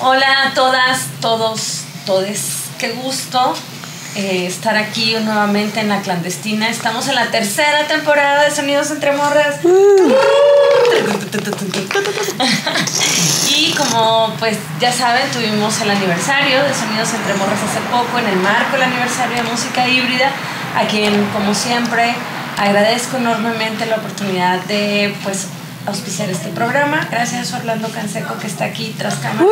Hola a todas, todos, todes. Qué gusto estar aquí nuevamente en La Clandestina. Estamos en la tercera temporada de Sonidos Entre Morras. Y como pues ya saben, tuvimos el aniversario de Sonidos Entre Morras hace poco, en el marco del aniversario de Música Híbrida, a quien, como siempre, agradezco enormemente la oportunidad de pues auspiciar este programa. Gracias a Orlando Canseco, que está aquí tras cámara.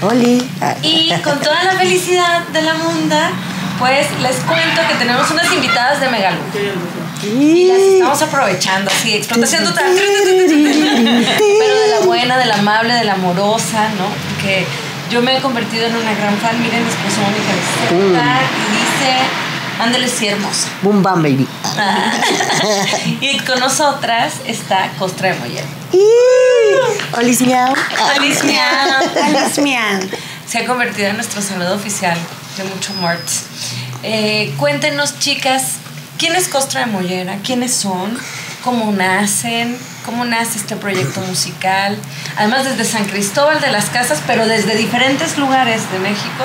Oli. Y con toda la felicidad de la munda, pues les cuento que tenemos unas invitadas de Megalú. Y las estamos aprovechando, así, explotación total. Pero de la buena, de la amable, de la amorosa, ¿no? Porque yo me he convertido en una gran fan. Miren, les puso una camiseta y dice... Ándale, sí, hermosa. Boom, bam, baby. Ah. Y con nosotras está Kostra de Moyera. Olis miau. Olis miau. Olis miau. Se ha convertido en nuestro saludo oficial de mucho amor. Cuéntenos, chicas, ¿quién es Kostra de Moyera? ¿Quiénes son? ¿Cómo nacen? ¿Cómo nace este proyecto musical? Además, desde San Cristóbal de las Casas, pero desde diferentes lugares de México,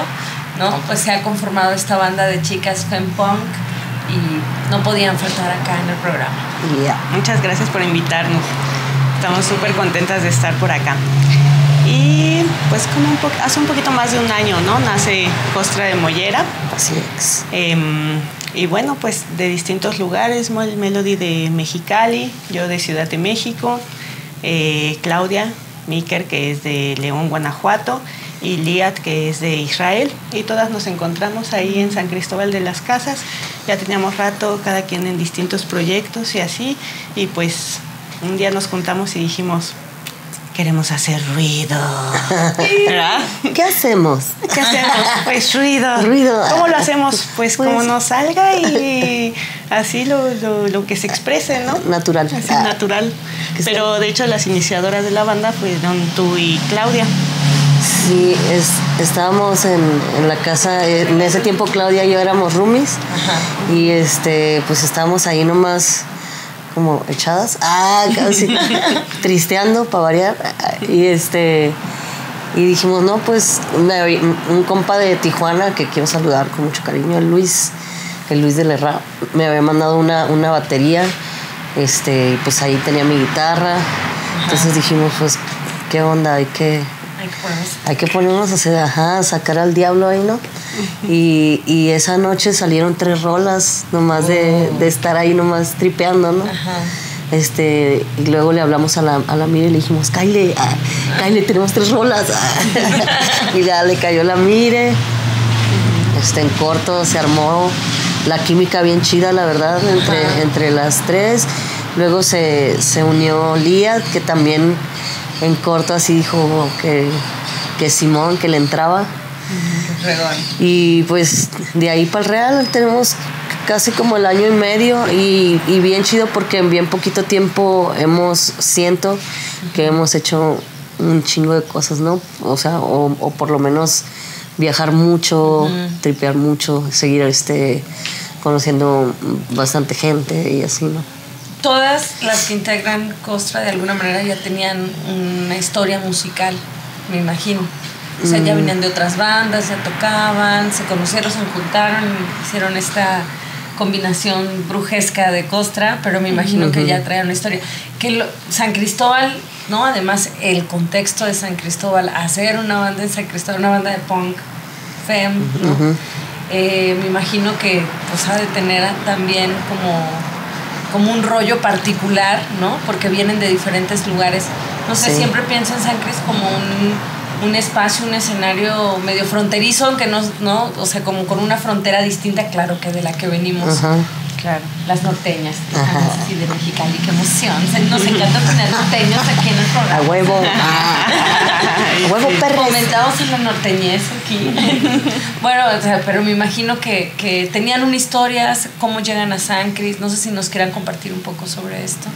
¿no? Pues se ha conformado esta banda de chicas fempunk y no podían faltar acá en el programa. Yeah. Muchas gracias por invitarnos. Estamos súper contentas de estar por acá. Y pues como hace un poquito más de un año, ¿no? Nace Kostra de Moyera. Así es. Y bueno, pues de distintos lugares. Melody de Mexicali, yo de Ciudad de México, Claudia Míker, que es de León, Guanajuato, y Liat, que es de Israel, y todas nos encontramos ahí en San Cristóbal de las Casas. Ya teníamos rato, cada quien en distintos proyectos y así, y pues un día nos juntamos y dijimos, queremos hacer ruido. ¿Verdad? ¿Qué hacemos? ¿Qué hacemos? Pues ruido. Ruido. ¿Cómo lo hacemos? Pues como nos salga y así lo que se exprese, ¿no? Natural. Así, natural. Pero de hecho las iniciadoras de la banda fueron tú y Claudia. Sí, estábamos en la casa, en ese tiempo Claudia y yo éramos roomies. Ajá. Y pues estábamos ahí nomás como echadas, casi tristeando para variar, y y dijimos, no, pues un compa de Tijuana que quiero saludar con mucho cariño, el Luis de Lerra, me había mandado una batería, pues ahí tenía mi guitarra. Ajá. Entonces dijimos, pues qué onda, hay que ponernos a hacer, sacar al diablo ahí, ¿no? Y esa noche salieron 3 rolas nomás. Oh. de estar ahí nomás tripeando, ¿no? Ajá. Y luego le hablamos a la Mire y le dijimos, Kyle, tenemos 3 rolas. Y ya le cayó la Mire. En corto se armó la química bien chida, la verdad, entre las 3. Luego se unió Liat, que también... En corto así dijo que Simón, que le entraba. Y pues de ahí para el real tenemos casi como el año y medio, y bien chido porque en bien poquito tiempo siento que hemos hecho un chingo de cosas, ¿no? O sea, o por lo menos viajar mucho, tripear mucho, seguir conociendo bastante gente y así, ¿no? Todas las que integran Kostra de alguna manera ya tenían una historia musical, me imagino. O sea, ya venían de otras bandas, ya tocaban, se conocieron, se juntaron, hicieron esta combinación brujesca de Kostra, pero me imagino que ya traían una historia. San Cristóbal, ¿no? Además, el contexto de San Cristóbal, hacer una banda en San Cristóbal, una banda de punk, fem, ¿no? Me imagino que pues ha de tener también como un rollo particular, ¿no? Porque vienen de diferentes lugares. No sé, sí. Siempre pienso en San Cris como un espacio, un escenario medio fronterizo, aunque no, o sea, como con una frontera distinta, claro, que de la que venimos. Ajá. Claro, las norteñas, así de Mexicali, qué emoción. Nos encanta tener norteños aquí en el programa. A huevo. A huevo, perros. Comentados en la norteñez aquí. Bueno, o sea, pero me imagino que tenían una historia, cómo llegan a San Cris. No sé si nos quieran compartir un poco sobre esto.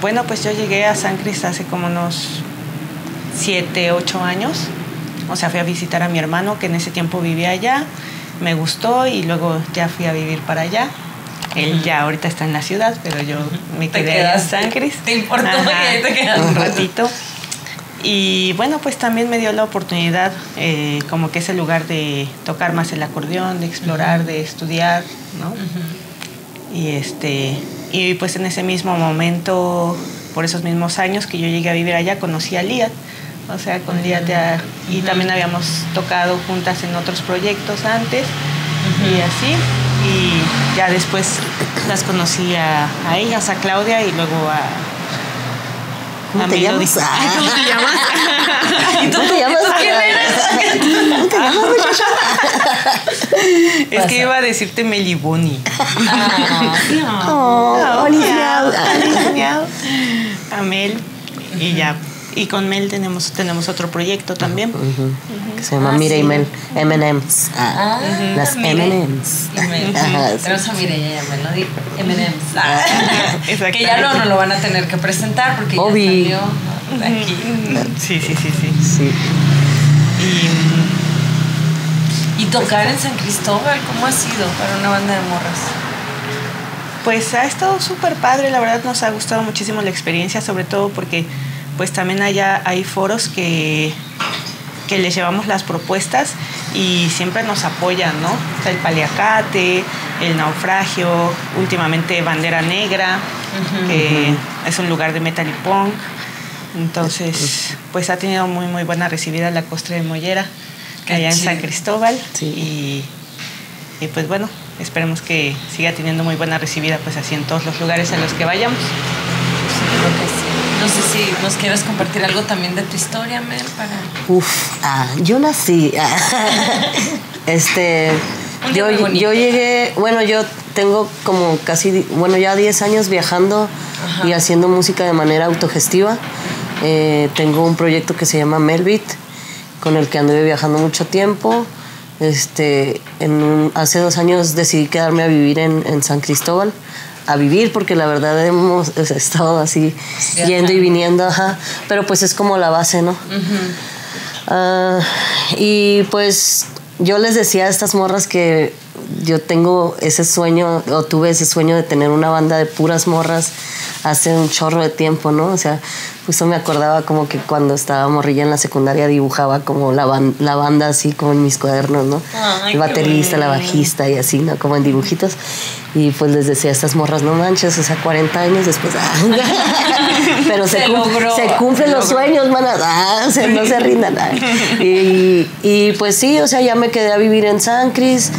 Bueno, pues yo llegué a San Cris hace como unos 7, 8 años. O sea, fui a visitar a mi hermano, que en ese tiempo vivía allá. Me gustó y luego ya fui a vivir para allá. Él ya ahorita está en la ciudad, pero yo me quedé en San Cris. ¿Te importó? Ajá, que te quedas un ratito. Y bueno, pues también me dio la oportunidad, como que ese lugar de tocar más el acordeón, de explorar, de estudiar, ¿no? Y y pues en ese mismo momento, por esos mismos años que yo llegué a vivir allá, conocí a Liat. O sea, con Liat ya, y también habíamos tocado juntas en otros proyectos antes, y así. Y ya después las conocí a ellas, a Claudia, y luego a... ¿Cómo te llamas? ¿Cómo te llamas? ¿Cómo te llamas? ¿Quién eres? ¿Cómo te llamas, muchacha? Es que iba a decirte Meliboni. Olivia. A Mel. Y ya. Y con Mel tenemos otro proyecto también. Que se llama Mire y Mel. M&M's. Las M&M's. Tenemos a Mire y a Melody. M&M's. Que ya no lo van a tener que presentar porque ya salió aquí. Sí. Y tocar en San Cristóbal, ¿cómo ha sido para una banda de morras? Pues ha estado súper padre. La verdad nos ha gustado muchísimo la experiencia, sobre todo porque pues también allá hay foros que les llevamos las propuestas y siempre nos apoyan, ¿no? Está el Paliacate, el Naufragio, últimamente Bandera Negra, que es un lugar de metal y punk. Entonces, pues ha tenido muy, muy buena recibida la Kostra de Moyera, que allá en San Cristóbal. Sí. Y pues bueno, esperemos que siga teniendo muy buena recibida, pues así en todos los lugares a los que vayamos. No sé si nos quieres compartir algo también de tu historia, Mel, para... yo nací... yo llegué... Bueno, yo tengo como casi... Bueno, ya 10 años viajando y haciendo música de manera autogestiva. Tengo un proyecto que se llama Melbeat, con el que anduve viajando mucho tiempo. Hace 2 años decidí quedarme a vivir en San Cristóbal. A vivir, porque la verdad hemos estado así, yendo y viniendo, pero pues es como la base, ¿no? Y pues yo les decía a estas morras que yo tengo ese sueño, o tuve ese sueño de tener una banda de puras morras hace un chorro de tiempo, ¿no? O sea, justo me acordaba como que cuando estaba morrilla en la secundaria dibujaba como la banda así como en mis cuadernos, ¿no? El baterista, la bajista y así, ¿no? Como en dibujitos. Y pues les decía a estas morras, no manches, o sea, 40 años después. Pero se cumplen los sueños, manas. No se rindan. Y pues sí, o sea, ya me quedé a vivir en San Cris.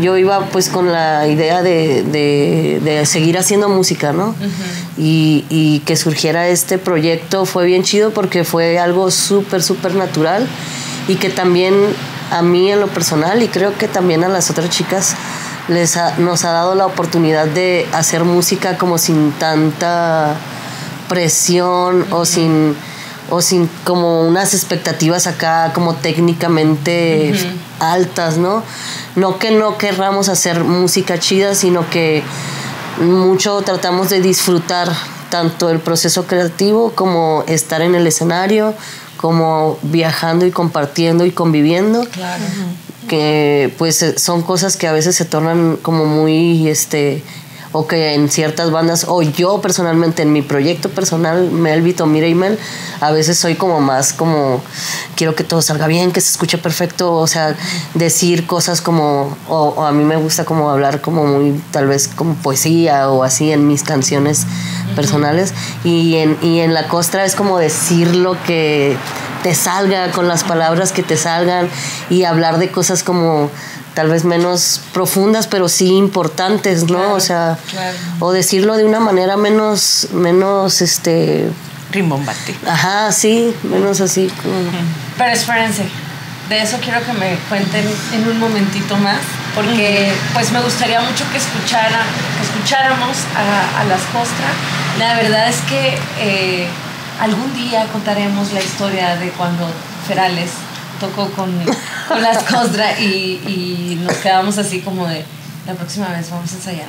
Yo iba pues con la idea de seguir haciendo música, ¿no? Y que surgiera este proyecto fue bien chido porque fue algo súper, súper natural y que también a mí en lo personal y creo que también a las otras chicas nos ha dado la oportunidad de hacer música como sin tanta presión o sin como unas expectativas acá como técnicamente altas, ¿no? No que no querramos hacer música chida, sino que mucho tratamos de disfrutar tanto el proceso creativo como estar en el escenario, como viajando y compartiendo y conviviendo. Claro. Que pues son cosas que a veces se tornan como muy o que en ciertas bandas, o yo personalmente en mi proyecto personal, Melvito, Mire y Mel, a veces soy como más como, quiero que todo salga bien, que se escuche perfecto, o sea, decir cosas como, o a mí me gusta como hablar como muy, tal vez como poesía o así en mis canciones personales, y en la Kostra es como decir lo que te salga, con las palabras que te salgan, y hablar de cosas como tal vez menos profundas, pero sí importantes, ¿no? Claro, o sea, claro. O decirlo de una manera menos rimbombante. Sí, menos así. Como... Pero espérense, de eso quiero que me cuenten en un momentito más, porque pues me gustaría mucho que escucháramos a las Kostra. La verdad es que algún día contaremos la historia de cuando Ferales tocó con las Kostra y nos quedamos así como de la próxima vez vamos a ensayar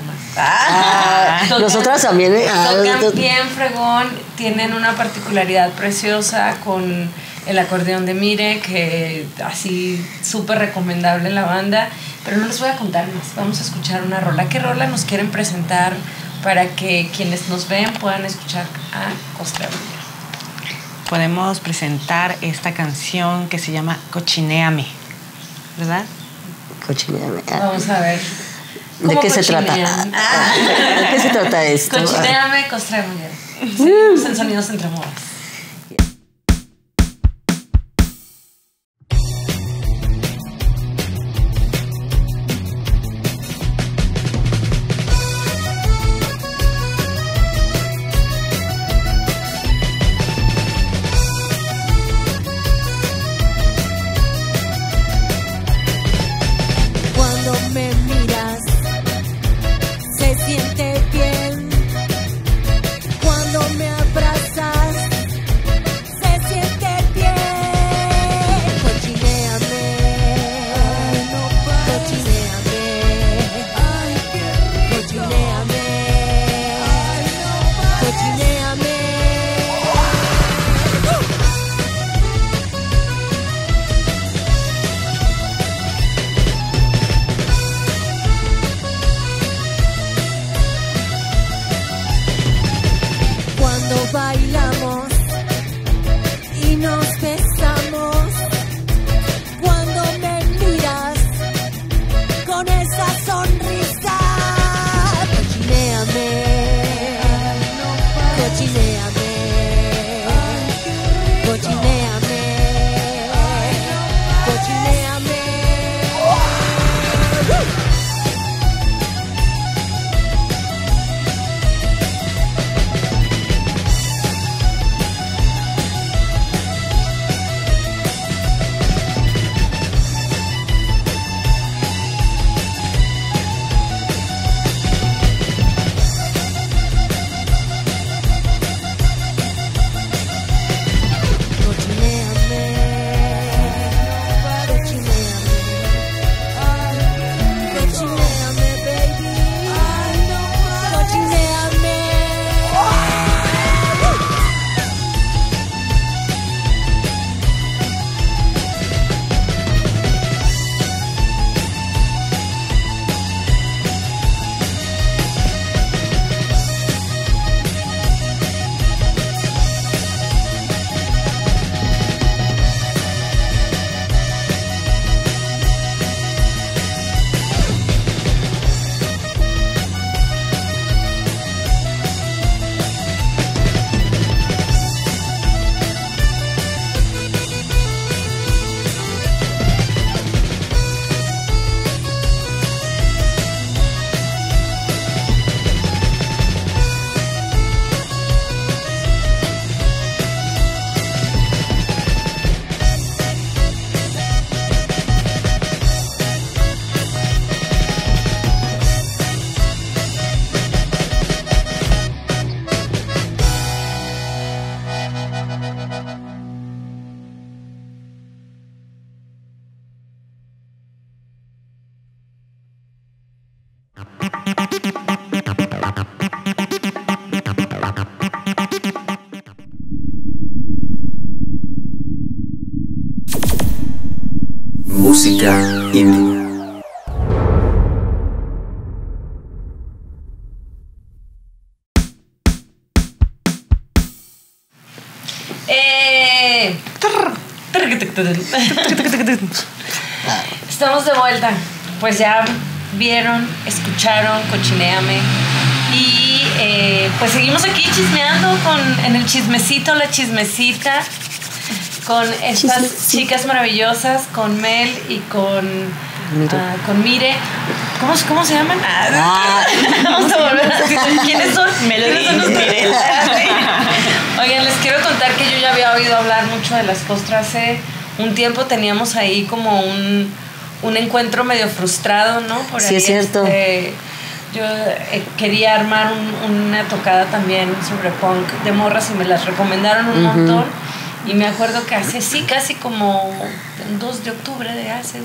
más. Nosotras también tocan bien fregón, tienen una particularidad preciosa con el acordeón de Mire, que así súper recomendable la banda, pero no les voy a contar más. Vamos a escuchar una rola. ¿Qué rola nos quieren presentar para que quienes nos ven puedan escuchar a Kostra? podemos presentar esta canción que se llama Cochineame, ¿verdad? Cochineame. Vamos a ver. ¿De qué se trata? ¿De qué se trata esto? Cochineame, Kostra de Moyera. Seguimos en Sonidos Entre Morras. Música Híbrida. Estamos de vuelta. Pues ya vieron, escucharon Cochineame. Y pues seguimos aquí chismeando en el chismecito, la chismecita, con estas chicas maravillosas, con Mel y con Mire. ¿Cómo se llaman? Vamos a volver a decir quiénes son. Melody, Mire. Oigan, les quiero contar que yo ya había oído hablar mucho de las Kostras hace un tiempo. Teníamos ahí como un encuentro medio frustrado, ¿no? Por sí, ahí, es cierto. Yo quería armar una tocada también sobre punk de morras y me las recomendaron un montón. Y me acuerdo que hace, sí, casi como 2 de octubre de hace,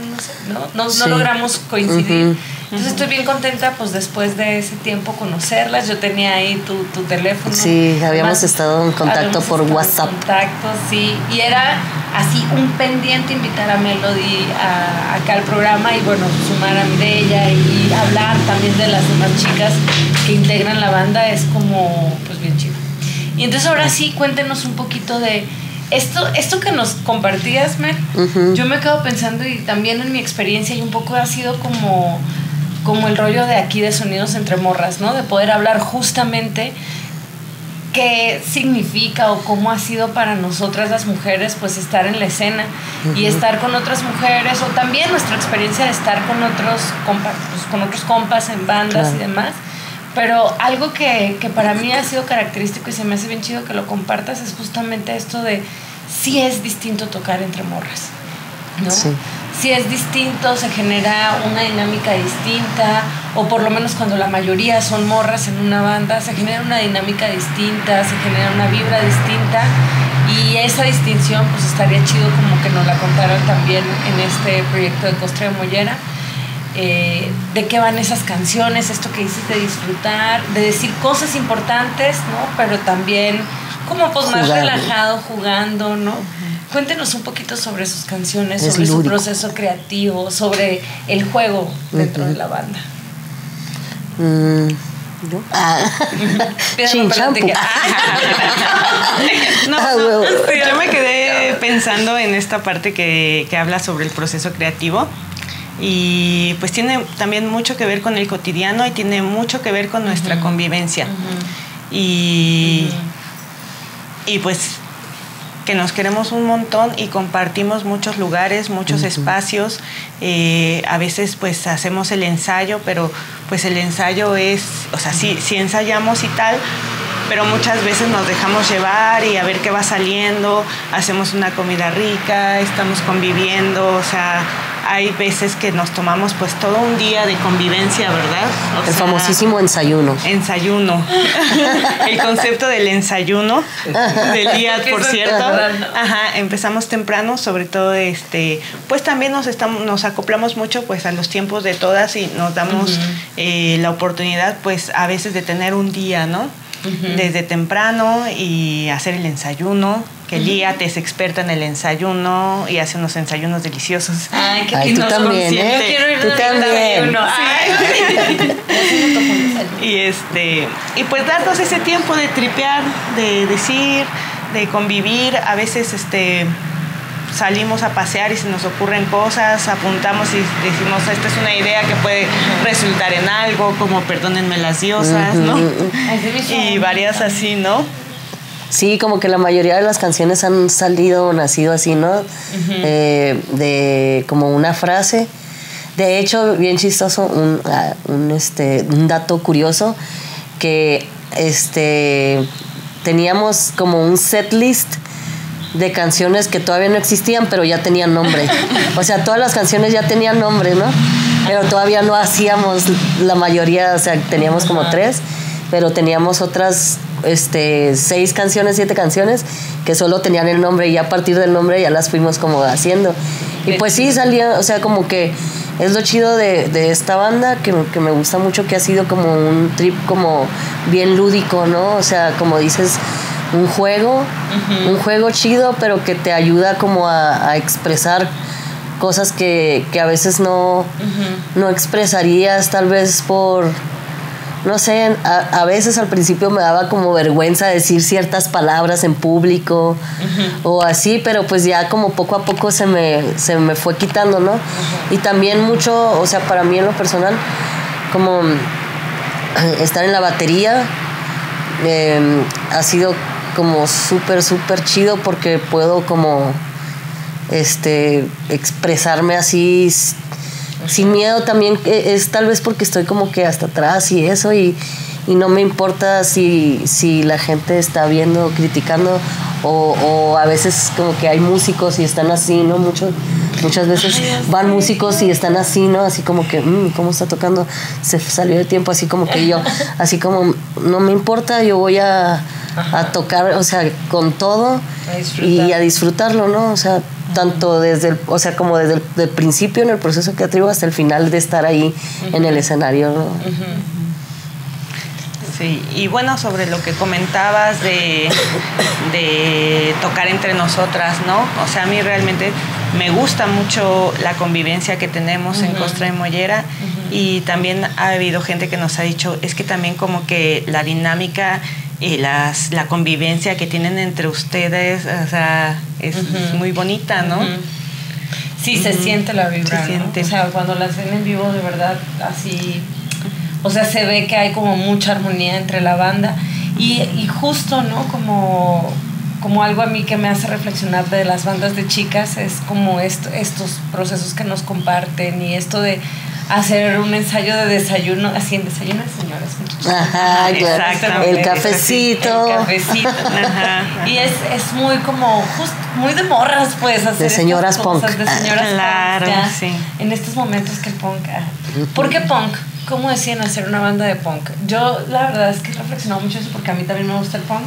no logramos coincidir. Entonces estoy bien contenta, pues después de ese tiempo, conocerlas. Yo tenía ahí tu teléfono. Sí, habíamos estado en contacto por WhatsApp. Sí. Y era así un pendiente invitar a Melody acá al programa y bueno, sumar a Mireia y hablar también de las demás chicas que integran la banda. Es como, pues bien chido. Y entonces ahora sí, cuéntenos un poquito de Esto que nos compartías, Mel, yo me quedo pensando, y también en mi experiencia, y un poco ha sido como el rollo de aquí de Sonidos Entre Morras, ¿no? De poder hablar justamente qué significa o cómo ha sido para nosotras las mujeres, pues, estar en la escena y estar con otras mujeres, o también nuestra experiencia de estar con otros compas, pues, en bandas, claro, y demás. Pero algo que para mí ha sido característico y se me hace bien chido que lo compartas es justamente esto de sí es distinto tocar entre morras, ¿no? Sí. Sí es distinto, se genera una dinámica distinta, o por lo menos cuando la mayoría son morras en una banda, se genera una dinámica distinta, se genera una vibra distinta, y esa distinción pues estaría chido como que nos la contaran también en este proyecto de Kostra de Moyera. De qué van esas canciones, esto que hiciste, de disfrutar, de decir cosas importantes, ¿no? Pero también como pues más relajado, jugando, ¿no? Cuéntenos un poquito sobre sus canciones, sobre su proceso creativo, sobre el juego dentro de la banda. ¿Yo? Yo me quedé pensando en esta parte que habla sobre el proceso creativo. Y pues tiene también mucho que ver con el cotidiano y tiene mucho que ver con nuestra convivencia. Y pues que nos queremos un montón y compartimos muchos lugares, muchos espacios. A veces pues hacemos el ensayo, pero pues el ensayo es, o sea, sí ensayamos y tal, pero muchas veces nos dejamos llevar y a ver qué va saliendo, hacemos una comida rica, estamos conviviendo, o sea, hay veces que nos tomamos pues todo un día de convivencia, ¿verdad? El famosísimo ensayuno. Ensayuno. El concepto del ensayuno del día, por cierto. Ajá, empezamos temprano, sobre todo pues también nos acoplamos mucho pues a los tiempos de todas y nos damos la oportunidad pues a veces de tener un día, ¿no? Desde temprano y hacer el ensayuno, que Liat es experta en el ensayuno y hace unos ensayunos deliciosos. Ay, que tú también, ¿eh? Quiero ir también. Y pues darnos ese tiempo de tripear, de decir, de convivir. A veces salimos a pasear y se nos ocurren cosas, apuntamos y decimos, esta es una idea que puede resultar en algo, como perdónenme las diosas, ¿no? Y varias así, ¿no? Sí, como que la mayoría de las canciones han salido o nacido así, ¿no? De como una frase. De hecho, bien chistoso, un dato curioso, que teníamos como un setlist de canciones que todavía no existían, pero ya tenían nombre. O sea, todas las canciones ya tenían nombre, ¿no? Pero todavía no hacíamos la mayoría, o sea, teníamos como 3, pero teníamos otras 6 canciones, 7 canciones que solo tenían el nombre, y ya a partir del nombre ya las fuimos como haciendo. Y pues sí, salía, o sea, como que es lo chido de esta banda, que me gusta mucho, que ha sido como un trip como bien lúdico, ¿no? O sea, como dices, un juego chido, pero que te ayuda como a expresar cosas que a veces no expresarías, tal vez por, no sé, a veces al principio me daba como vergüenza decir ciertas palabras en público o así, pero pues ya como poco a poco se me fue quitando, ¿no? Y también mucho, o sea, para mí en lo personal, como estar en la batería ha sido como súper chido, porque puedo como expresarme así sin miedo. También es tal vez porque estoy como que hasta atrás y eso, y no me importa si la gente está viendo o criticando, o a veces como que hay músicos y están así, ¿no? Muchas veces van músicos y están así, ¿no? Así como que, ¿cómo está tocando? Se salió de tiempo, así como que yo, así como, no me importa, yo voy a tocar, o sea, con todo y a disfrutarlo, ¿no? O sea, tanto desde el, o sea, como desde el principio en el proceso creativo hasta el final de estar ahí en el escenario, ¿no? Sí, y bueno, sobre lo que comentabas de tocar entre nosotras, ¿no? O sea, a mí realmente me gusta mucho la convivencia que tenemos en Kostra de Moyera, y también ha habido gente que nos ha dicho, es que también como que la dinámica y la convivencia que tienen entre ustedes, o sea, es muy bonita, ¿no? Sí, se siente la vibra, ¿no? O sea, cuando las ven en vivo, de verdad, así, o sea, se ve que hay como mucha armonía entre la banda. Y justo, ¿no? Como algo a mí que me hace reflexionar de las bandas de chicas es como estos procesos que nos comparten, y esto de hacer un ensayo de desayuno, así en desayuno de señoras, muchachos. Ajá, claro. El cafecito. El cafecito. Ajá. Y es muy como, justo, muy de morras, pues, hacer de señoras punk. De señoras punk. Claro, ya, sí. En estos momentos que el punk. ¿Por qué punk? ¿Cómo decían hacer una banda de punk? Yo, la verdad es que he reflexionado mucho eso porque a mí también me gusta el punk.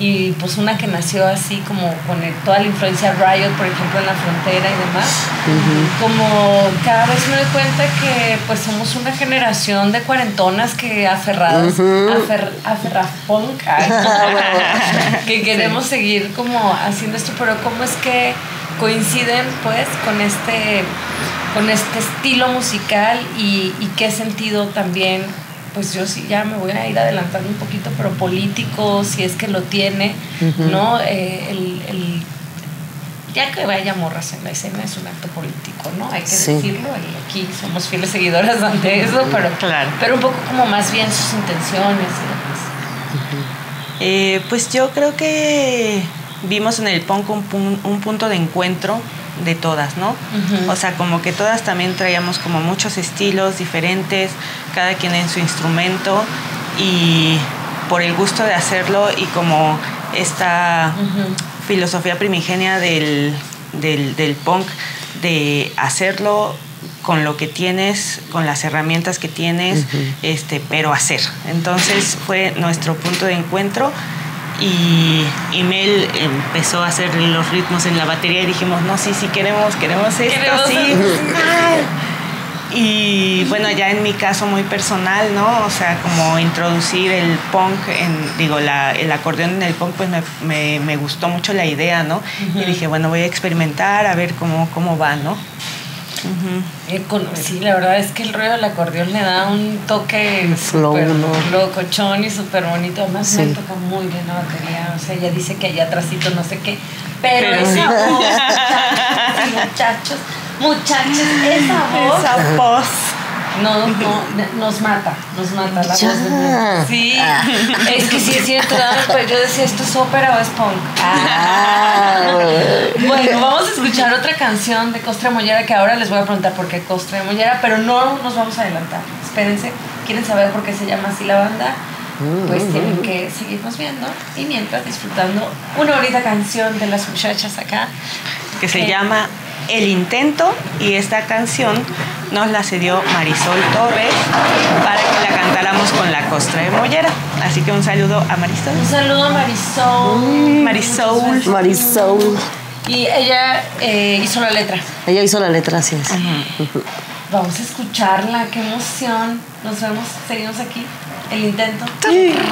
Y pues una que nació así como con toda la influencia Riot, por ejemplo, en La Frontera y demás. Como cada vez me doy cuenta que pues somos una generación de cuarentonas que aferrapunk, que queremos seguir como haciendo esto, pero cómo es que coinciden pues con este estilo musical y qué sentido también. Pues yo sí ya me voy a ir adelantando un poquito, pero político, si es que lo tiene, ¿no? Ya que vaya morras en la escena es un acto político, ¿no? Hay que decirlo, y aquí somos fieles seguidoras ante eso, pero un poco como más bien sus intenciones y demás. Pues yo creo que vimos en el punk un punto de encuentro de todas, ¿no? O sea, como que todas también traíamos como muchos estilos diferentes, cada quien en su instrumento, y por el gusto de hacerlo, y como esta filosofía primigenia del punk, de hacerlo con lo que tienes, con las herramientas que tienes, pero hacer. Entonces fue nuestro punto de encuentro. Y Mel empezó a hacer los ritmos en la batería y dijimos, no, sí, queremos esto, sí. Y bueno, ya en mi caso muy personal, ¿no? O sea, como introducir el punk, el acordeón en el punk, pues me gustó mucho la idea, ¿no? Y dije, bueno, voy a experimentar a ver cómo va, ¿no? Sí, la verdad es que el ruido del acordeón le da un toque súper locochón y súper bonito. Además me toca muy bien la batería. O sea, ella dice que allá atrásito no sé qué, pero esa voz, muchachos, esa voz nos mata, la voz de mí. Sí, es que sí es cierto, pues yo decía, ¿esto es ópera o es punk? Bueno, vamos a escuchar otra canción de Kostra de Moyera, que ahora les voy a preguntar por qué Kostra de Moyera, pero no nos vamos a adelantar, espérense. ¿Quieren saber por qué se llama así la banda? Pues tienen que seguirnos viendo y mientras disfrutando una bonita canción de las muchachas acá que se llama El Intento, y esta canción nos la cedió Marisol Torres para que la cantáramos con la Kostra de Moyera. Así que un saludo a Marisol. Un saludo a Marisol. Marisol. Y ella hizo la letra. Ella hizo la letra, así es. Vamos a escucharla, qué emoción. Nos vemos, seguimos aquí. El Intento. Sonidos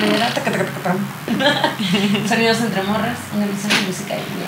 Entre Morras, una emisión de Música Híbrida.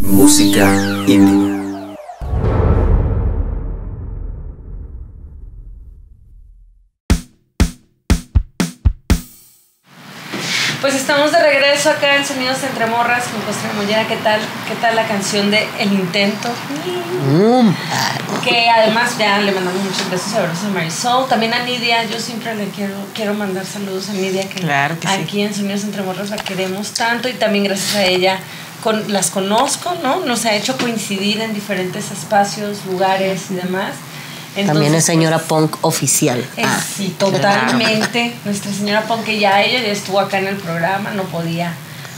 Música Híbrida. Pues estamos de regreso acá en Sonidos Entre Morras con Kostra de Moyera. ¿Qué tal? ¿Qué tal la canción de El Intento? Que además ya le mandamos muchos besos a Marisol, también a Nidia. Yo siempre le quiero mandar saludos a Nidia, que, claro que aquí sí, en Sonidos Entre Morras la queremos tanto, y también gracias a ella las conozco, ¿no? Nos ha hecho coincidir en diferentes espacios, lugares y demás. Entonces, también es señora punk oficial. Sí, totalmente. Claro. Nuestra señora punk, que ella ya estuvo acá en el programa, no podía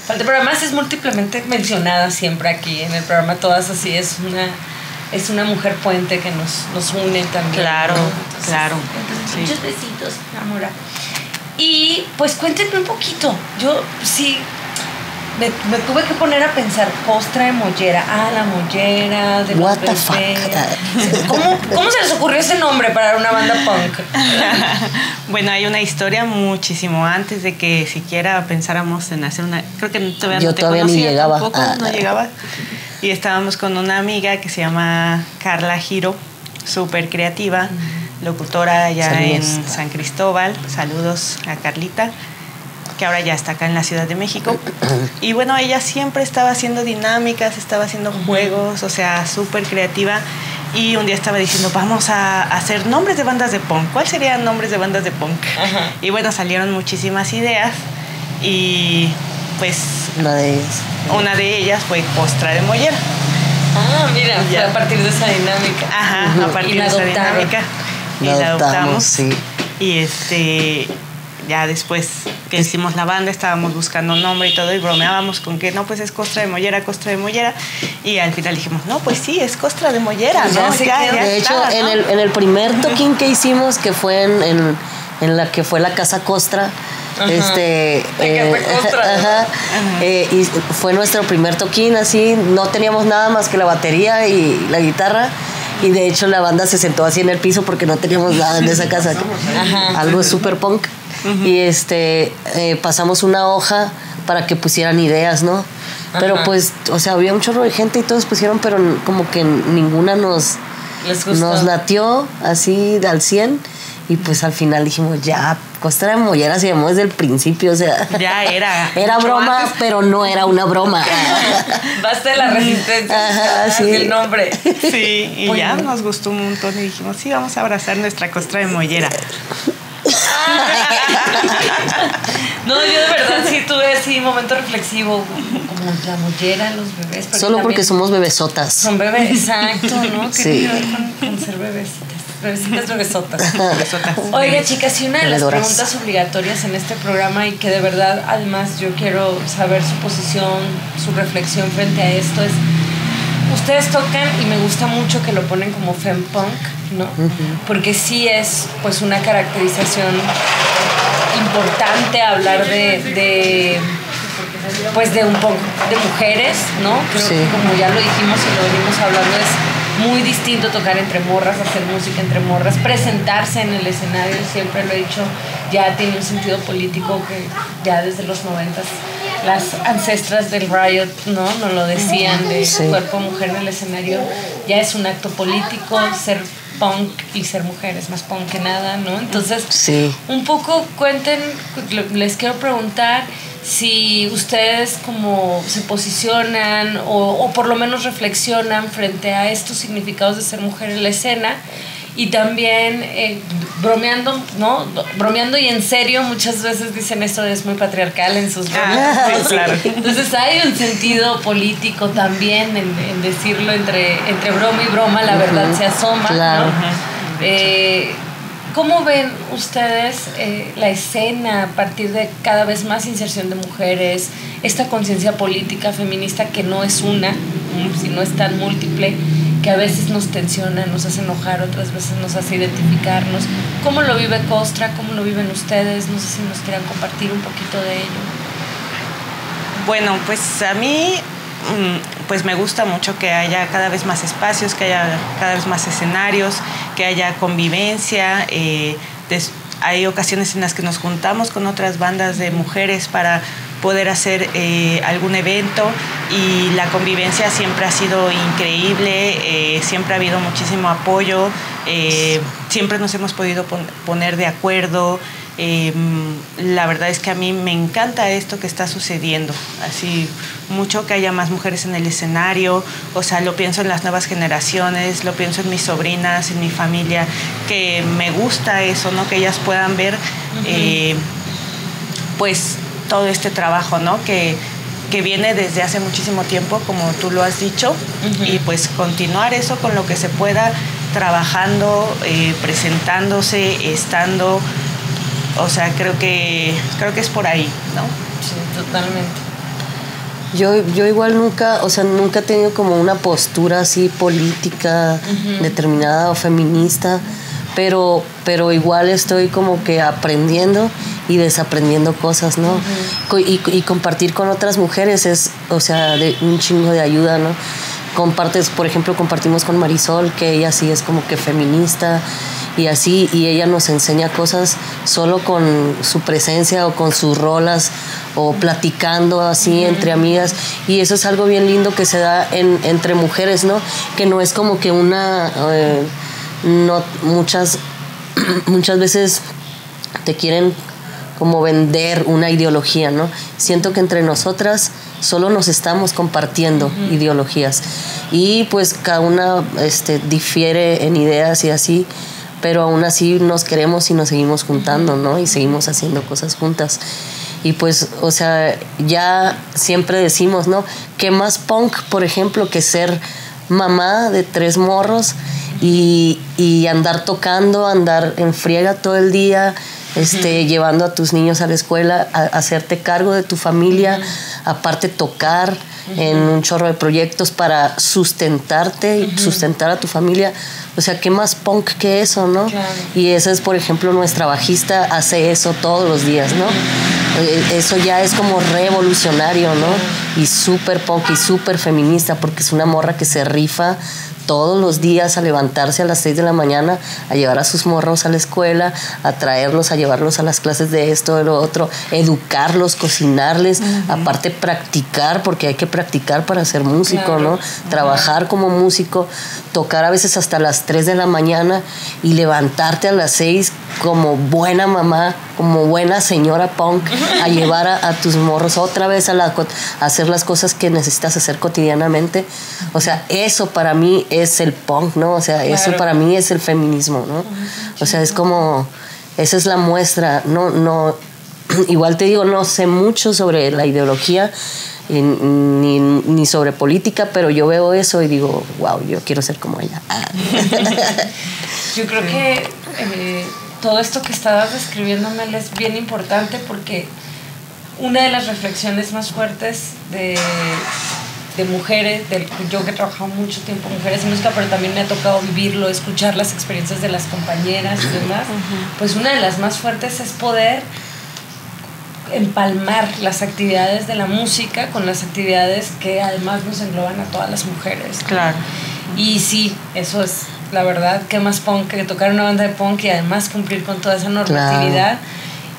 faltar. Pero además es múltiplemente mencionada siempre aquí en el programa, todas así, es una mujer puente que nos une también. Claro, ¿no? Entonces, sí. Muchos besitos, amora. Y pues cuéntenme un poquito. Yo sí me tuve que poner a pensar, Kostra de Moyera, la Moyera de los bebés. ¿Cómo se les ocurrió ese nombre para una banda punk? Bueno, hay una historia muchísimo antes de que siquiera pensáramos en hacer una... Creo que todavía yo no te todavía conocía, ni llegaba. Tampoco, no llegaba. Y estábamos con una amiga que se llama Carla Giro, súper creativa, locutora allá en San Cristóbal. Saludos a Carlita, que ahora ya está acá en la Ciudad de México. Y bueno, ella siempre estaba haciendo dinámicas, estaba haciendo juegos, o sea, súper creativa. Y un día estaba diciendo, vamos a hacer nombres de bandas de punk. ¿Cuál serían nombres de bandas de punk? Ajá. Y bueno, salieron muchísimas ideas y pues... Una de ellas fue Kostra de Moyera. Mira, fue a partir de esa dinámica. Ajá, a partir de esa dinámica. Y la adoptamos. Sí. Y ya después que hicimos la banda, estábamos buscando un nombre y todo, y bromeábamos con que no, pues es Kostra de Moyera, Kostra de Moyera. Y al final dijimos, no, pues sí, es Kostra de Moyera, ¿no? De hecho, en el primer toquín que hicimos, que fue en la que fue la Casa Kostra, y fue nuestro primer toquín, así, no teníamos nada más que la batería y la guitarra. Y de hecho la banda se sentó así en el piso porque no teníamos nada en esa casa. Algo súper punk. Y pasamos una hoja para que pusieran ideas, ¿no? Pero pues, o sea, había un chorro de gente y todos pusieron, pero como que ninguna nos latió así al 100. Y pues al final dijimos, ya, Kostra de Moyera se llamó desde el principio, o sea. Ya era. Era broma, antes, pero no era una broma. Basta de la resistencia. Sí. El nombre. Sí, y bueno, ya nos gustó un montón y dijimos, sí, vamos a abrazar nuestra Kostra de Moyera. No, yo de verdad sí tuve así momento reflexivo, como la mollera, los bebés. Solo porque somos bebesotas. Son bebés, exacto, ¿no? ¿Qué tiene que ver con ser bebesitas? Bebesitas, bebesotas. Oiga, chicas, y una de las preguntas obligatorias en este programa, y que de verdad, además, yo quiero saber su posición, su reflexión frente a esto, es... Ustedes tocan, y me gusta mucho que lo ponen como fempunk, ¿no? Porque sí es, pues, una caracterización importante hablar de un punk de mujeres, ¿no? Creo que, como ya lo dijimos y lo venimos hablando, es muy distinto tocar entre morras, hacer música entre morras, presentarse en el escenario, siempre lo he dicho, ya tiene un sentido político que ya desde los 90s las ancestras del Riot, ¿no? Nos lo decían, de cuerpo mujer en el escenario, ya es un acto político, ser punk y ser mujer es más punk que nada, ¿no? Entonces, un poco cuenten, les quiero preguntar si ustedes como se posicionan o por lo menos reflexionan frente a estos significados de ser mujer en la escena. Y también bromeando, ¿no? Bromeando y en serio, muchas veces dicen esto es muy patriarcal en sus bromas. Claro. Entonces hay un sentido político también en decirlo, entre broma y broma, la verdad se asoma. Claro. ¿No? ¿Cómo ven ustedes la escena a partir de cada vez más inserción de mujeres, esta conciencia política feminista que no es una, sino es tan múltiple, que a veces nos tensiona, nos hace enojar, otras veces nos hace identificarnos? ¿Cómo lo vive Kostra? ¿Cómo lo viven ustedes? No sé si nos quieran compartir un poquito de ello. Bueno, pues a mí pues me gusta mucho que haya cada vez más espacios, que haya cada vez más escenarios, que haya convivencia. Hay ocasiones en las que nos juntamos con otras bandas de mujeres para poder hacer algún evento, y la convivencia siempre ha sido increíble, siempre ha habido muchísimo apoyo, siempre nos hemos podido poner de acuerdo. La verdad es que a mí me encanta esto que está sucediendo, así mucho, que haya más mujeres en el escenario. O sea, lo pienso en las nuevas generaciones, lo pienso en mis sobrinas, en mi familia, que me gusta eso, ¿no? Que ellas puedan ver, pues, todo este trabajo, ¿no? Que viene desde hace muchísimo tiempo, como tú lo has dicho, y pues continuar eso con lo que se pueda, trabajando, presentándose, estando. O sea, creo que es por ahí, ¿no? Sí, totalmente. Yo igual nunca, o sea, nunca he tenido como una postura así política determinada o feminista, pero igual estoy como que aprendiendo y desaprendiendo cosas, ¿no? Y compartir con otras mujeres es, o sea, de un chingo de ayuda, ¿no? Compartes, por ejemplo, compartimos con Marisol, que ella sí es como que feminista y así, y ella nos enseña cosas solo con su presencia o con sus rolas o platicando así entre amigas, y eso es algo bien lindo que se da entre mujeres, ¿no? Que no es como que una no, muchas veces te quieren como vender una ideología, ¿no? Siento que entre nosotras solo nos estamos compartiendo ideologías, y pues cada una difiere en ideas y así, pero aún así nos queremos y nos seguimos juntando, ¿no? Y seguimos haciendo cosas juntas. Y pues, o sea, ya siempre decimos, ¿no? ¿Qué más punk, por ejemplo, que ser mamá de 3 morros y andar tocando, andar en friega todo el día, llevando a tus niños a la escuela, hacerte cargo de tu familia, aparte tocar en un chorro de proyectos para sustentarte y sustentar a tu familia? O sea, ¿qué más punk que eso, no? Claro. Y esa es, por ejemplo, nuestra bajista hace eso todos los días, ¿no? Eso ya es como revolucionario, ¿no? Y súper punk y súper feminista, porque es una morra que se rifa todos los días a levantarse a las 6 de la mañana, a llevar a sus morros a la escuela, a traerlos, a llevarlos a las clases de esto, de lo otro, educarlos, cocinarles, aparte practicar, porque hay que practicar para ser músico, ¿no? Trabajar como músico, tocar a veces hasta las 3 de la mañana y levantarte a las 6 como buena mamá, como buena señora punk, a llevar a tus morros otra vez a hacer las cosas que necesitas hacer cotidianamente. O sea, eso para mí es el punk, ¿no? O sea, eso para mí es el feminismo, ¿no? O sea, es como, esa es la muestra. No, igual te digo, no sé mucho sobre la ideología ni sobre política, pero yo veo eso y digo, wow, yo quiero ser como ella. Yo creo que todo esto que estabas describiendo, Mel, es bien importante, porque una de las reflexiones más fuertes de mujeres, yo que he trabajado mucho tiempo mujeres en música, pero también me ha tocado vivirlo, escuchar las experiencias de las compañeras y demás, pues una de las más fuertes es poder empalmar las actividades de la música con las actividades que además nos engloban a todas las mujeres. Claro. Y sí, eso es la verdad. ¿Qué más punk que tocar una banda de punk y además cumplir con toda esa normatividad?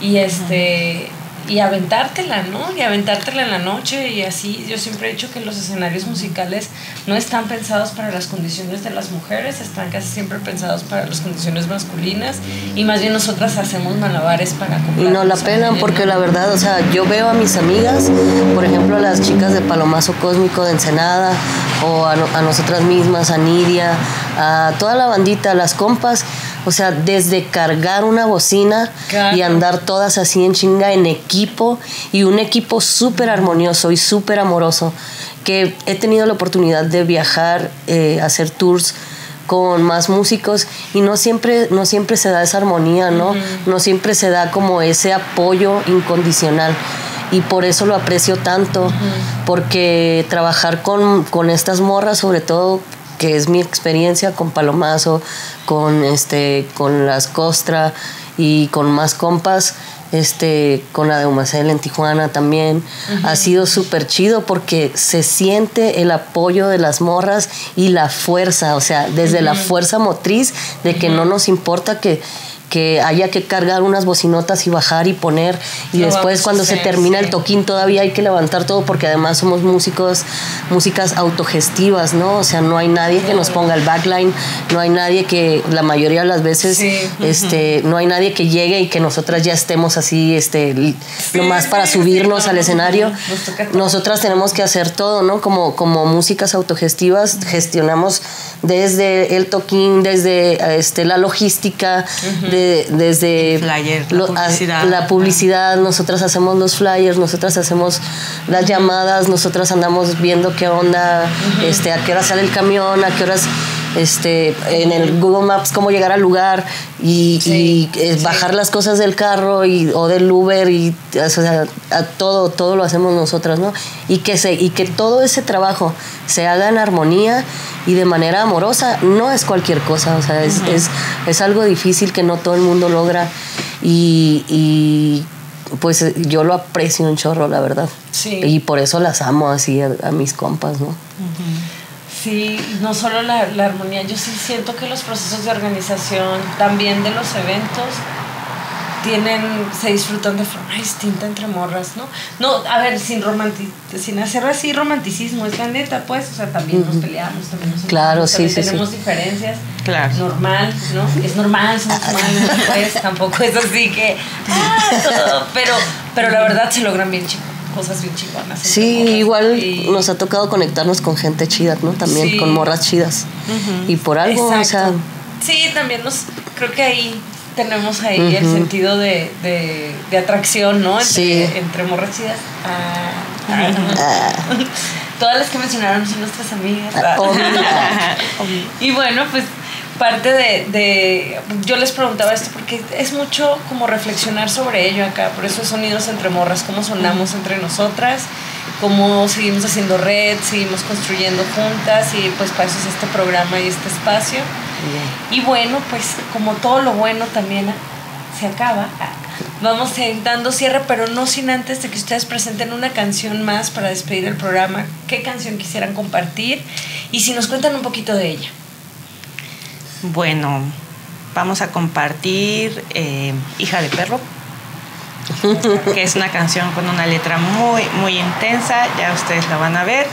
Claro. Y y aventártela, ¿no? Y aventártela en la noche y así. Yo siempre he dicho que los escenarios musicales no están pensados para las condiciones de las mujeres, están casi siempre pensados para las condiciones masculinas, y más bien nosotras hacemos malabares para comprar. Y no la pelan, porque la verdad, o sea, yo veo a mis amigas, por ejemplo, las chicas de Palomazo Cósmico de Ensenada, o a nosotras mismas, a Nidia, a toda la bandita, a las compas. O sea, desde cargar una bocina y andar todas así en chinga en equipo, y un equipo súper armonioso y súper amoroso, que he tenido la oportunidad de viajar, hacer tours con más músicos, y no siempre se da esa armonía, ¿no? No siempre se da como ese apoyo incondicional, y por eso lo aprecio tanto, porque trabajar con estas morras, sobre todo que es mi experiencia con Palomazo, con las Kostra y con más compas, con la de Humacel en Tijuana también. Ha sido súper chido porque se siente el apoyo de las morras y la fuerza, o sea, desde la fuerza motriz de que no nos importa que haya que cargar unas bocinotas y bajar y poner, y después cuando se termina el toquín todavía hay que levantar todo, porque además somos músicos, músicas autogestivas, ¿no? O sea, no hay nadie que nos ponga el backline, no hay nadie que, la mayoría de las veces, no hay nadie que llegue y que nosotras ya estemos así, nomás para subirnos al escenario. Nosotras tenemos que hacer todo, ¿no? Como músicas autogestivas gestionamos desde el toquín, desde la logística, desde el flyer, la publicidad, nosotras hacemos los flyers, nosotras hacemos las llamadas, nosotras andamos viendo qué onda, a qué hora sale el camión, a qué horas en el Google Maps cómo llegar al lugar y bajar las cosas del carro o del Uber, y o sea, todo lo hacemos nosotras, ¿no? Y que todo ese trabajo se haga en armonía y de manera amorosa. No es cualquier cosa, o sea, es algo difícil que no todo el mundo logra, y pues yo lo aprecio un chorro, la verdad. Y por eso las amo así a mis compas, ¿no? Sí, no solo la armonía, yo sí siento que los procesos de organización también de los eventos se disfrutan de forma distinta entre morras, ¿no? No, a ver, sin hacer así romanticismo, es la neta, pues, o sea, también nos peleamos, también nos peleamos, también tenemos diferencias, normal, ¿no? Es normal, somos humanos, pues, tampoco es así que, todo, pero la verdad se logran bien chicos. Cosas bien chingonas. Sí, igual nos ha tocado conectarnos con gente chida, ¿no? También con morras chidas. Y por algo, o sea... Sí, también creo que ahí tenemos el sentido de atracción, ¿no? Entre morras chidas. Todas las que mencionaron son nuestras amigas. Y bueno, pues parte de yo les preguntaba esto porque es mucho como reflexionar sobre ello acá, por eso es Sonidos Entre Morras, cómo sonamos entre nosotras, cómo seguimos haciendo red, seguimos construyendo juntas, y pues para eso es este programa y este espacio. Y bueno, pues como todo lo bueno también se acaba, vamos dando cierre, pero no sin antes de que ustedes presenten una canción más para despedir el programa. ¿Qué canción quisieran compartir? Y si nos cuentan un poquito de ella. Bueno, vamos a compartir Hija de Perro, que es una canción con una letra muy, muy intensa, ya ustedes la van a ver.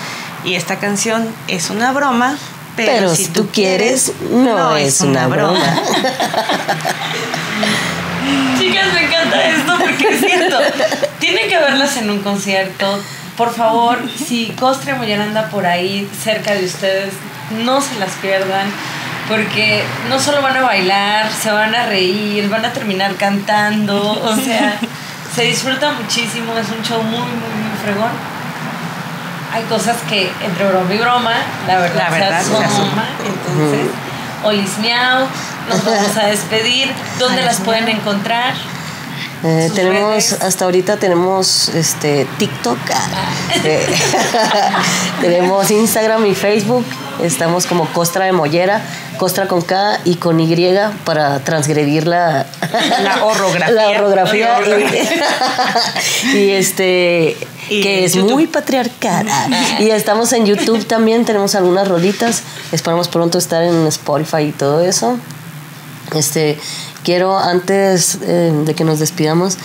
Y esta canción es una broma, pero si tú quieres, no es una broma. Chicas, me encanta esto porque es cierto. Tienen que verlas en un concierto. Por favor, si Kostra de Moyera anda por ahí cerca de ustedes, no se las pierdan. Porque no solo van a bailar, se van a reír, van a terminar cantando, o sea, se disfruta muchísimo, es un show muy, muy, muy fregón. Hay cosas que, entre broma y broma, la verdad se asoma, entonces, olis miau, nos vamos a despedir. ¿Dónde las pueden encontrar? Hasta ahorita tenemos TikTok, tenemos Instagram y Facebook. Estamos como Kostra de Moyera, Kostra con K y con Y para transgredir la orografía. Y que es YouTube. Muy patriarcal. Y estamos en YouTube también, tenemos algunas rolitas. Esperamos pronto estar en Spotify y todo eso. Quiero, antes de que nos despidamos,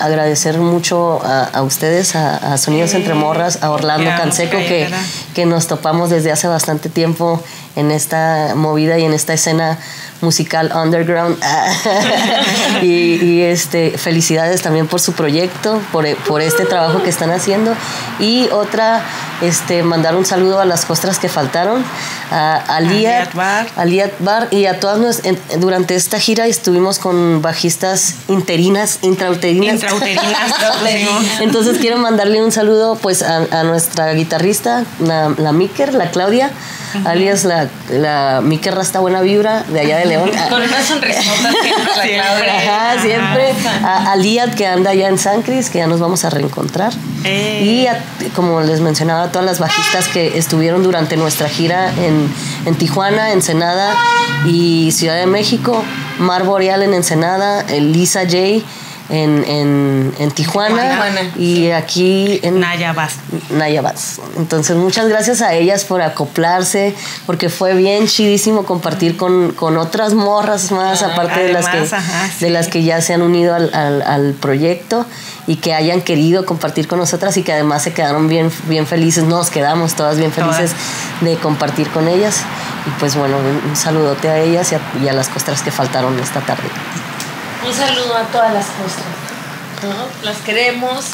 agradecer mucho a ustedes, a Sonidos Entre Morras, a Orlando Canseco, que nos topamos desde hace bastante tiempo en esta movida y en esta escena musical underground. Y felicidades también por su proyecto, por este trabajo que están haciendo. Y otra, mandar un saludo a las costras que faltaron, a Aliat Bar, y a todas durante esta gira estuvimos con bajistas intrauterinas. Entonces quiero mandarle un saludo pues a nuestra guitarrista, la Míker, la Claudia, alias la Míker Rasta Buena Vibra, de allá del León. Con una sonrisota siempre, la Claudia. Ajá, siempre. A Liat, que anda allá en San Cris, que ya nos vamos a reencontrar. Y a, como les mencionaba, a todas las bajistas que estuvieron durante nuestra gira en Tijuana, Ensenada y Ciudad de México. Mar Boreal en Ensenada, Lisa J en Tijuana y aquí en Nayabas. Entonces muchas gracias a ellas por acoplarse, porque fue bien chidísimo compartir con otras morras más, aparte de las que ya se han unido al proyecto y que hayan querido compartir con nosotras y que además se quedaron bien felices. Nos quedamos todas bien felices de compartir con ellas. Y pues bueno, un saludote a ellas y a las costras que faltaron esta tarde. Un saludo a todas las costras, ¿no? Las queremos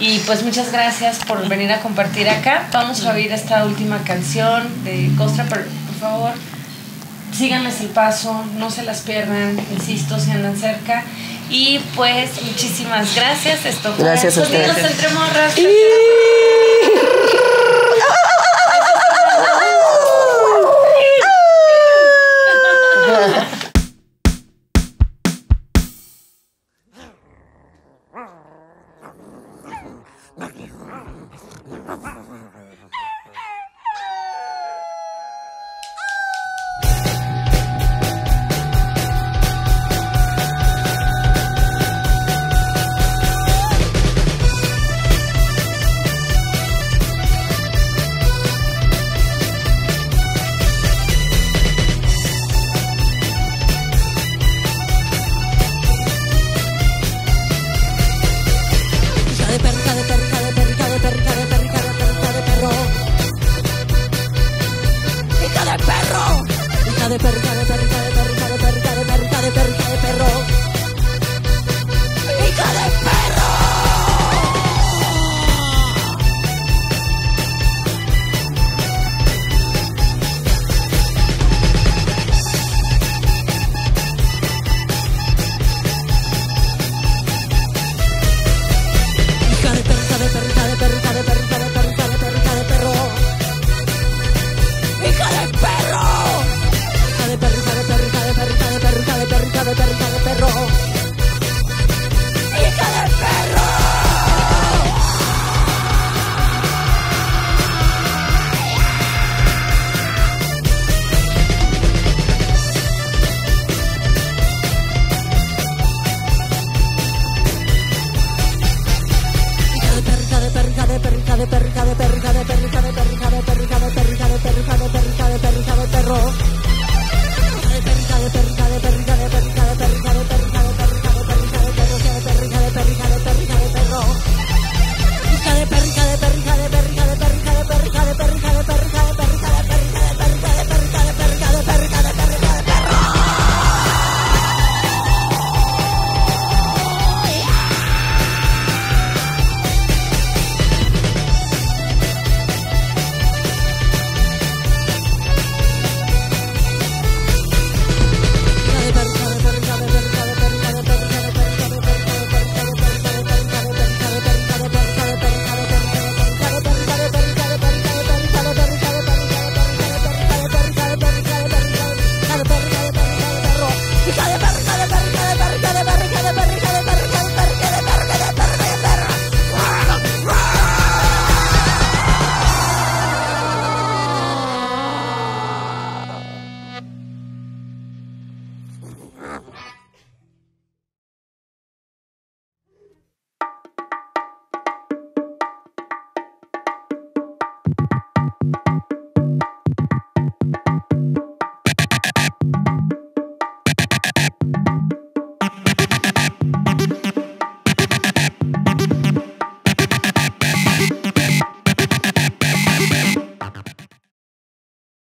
y pues muchas gracias por venir a compartir acá. Vamos a oír esta última canción de Kostra, por favor. Síganles el paso, no se las pierdan, insisto, si andan cerca. Y pues muchísimas gracias. Esto fue Sonidos Entre Morras.